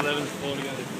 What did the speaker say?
11's all together.